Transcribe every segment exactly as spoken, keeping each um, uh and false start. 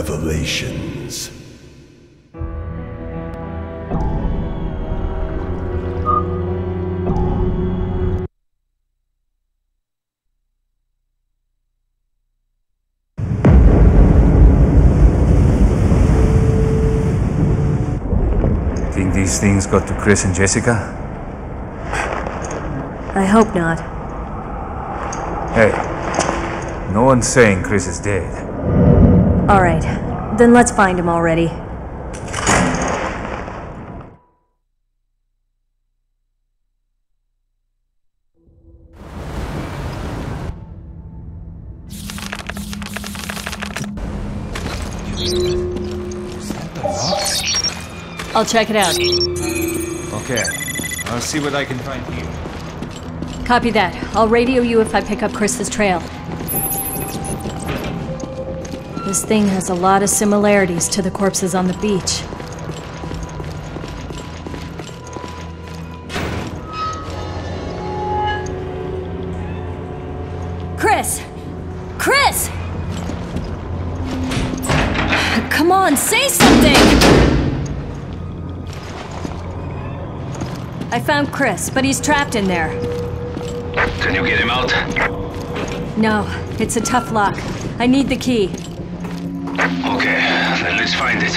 revelations. Think these things got to Chris and Jessica? I hope not. Hey, no one's saying Chris is dead. All right, then let's find him already. Is that the lock? I'll check it out. Okay, I'll see what I can find here. Copy that. I'll radio you if I pick up Chris's trail. This thing has a lot of similarities to the corpses on the beach. Chris! Chris! Come on, say something! I found Chris, but he's trapped in there. Can you get him out? No, it's a tough lock. I need the key. Okay, then let's find it.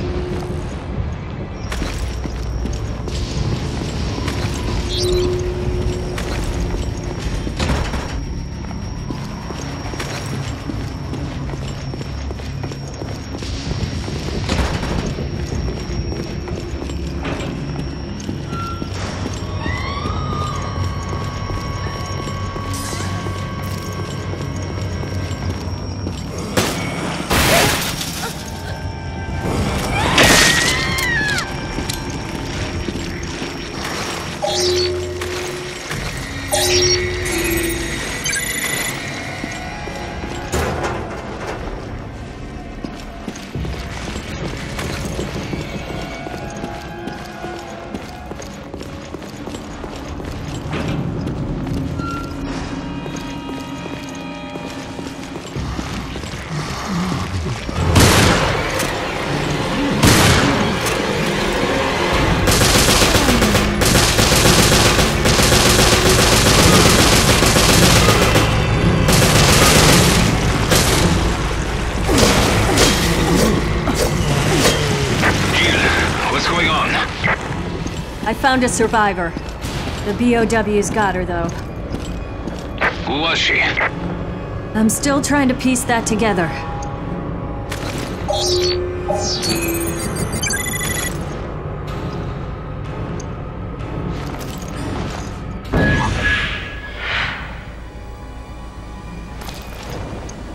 Found a survivor. The B O W's got her, though. Who was she? I'm still trying to piece that together.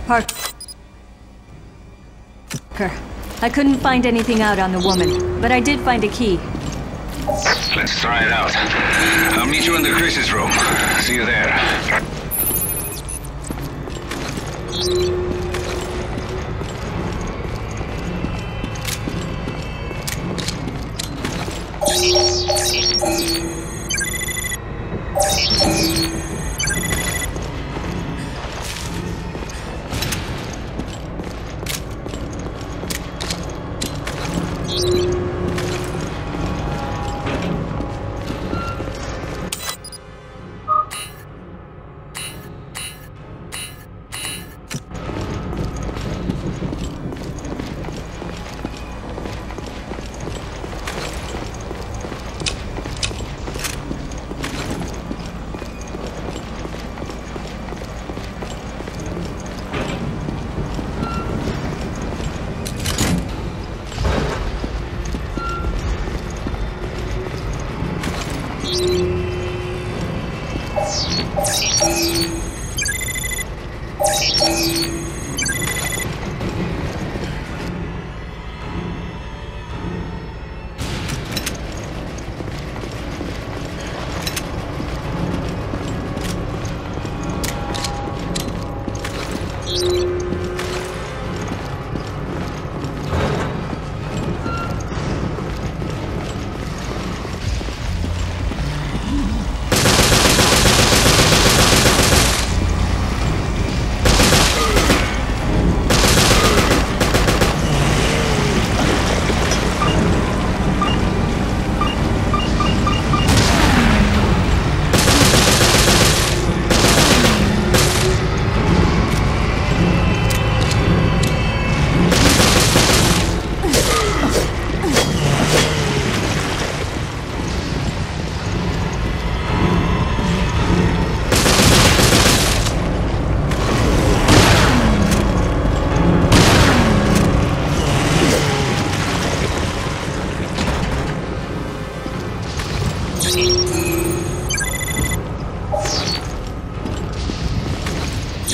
Parker. I couldn't find anything out on the woman, but I did find a key. Let's try it out. I'll meet you in the Chris's room. See you there.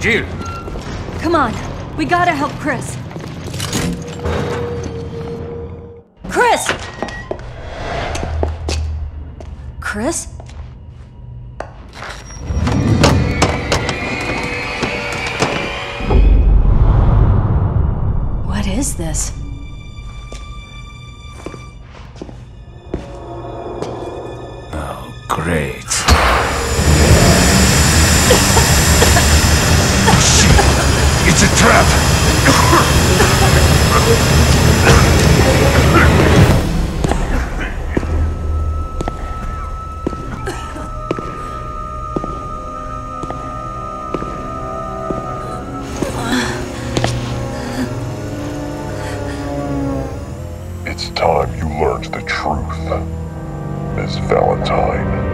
Jill! Come on, we gotta help Chris. Chris! Chris? is this? Oh, great. Shit! It's a trap! It's time you learned the truth, Miss Valentine.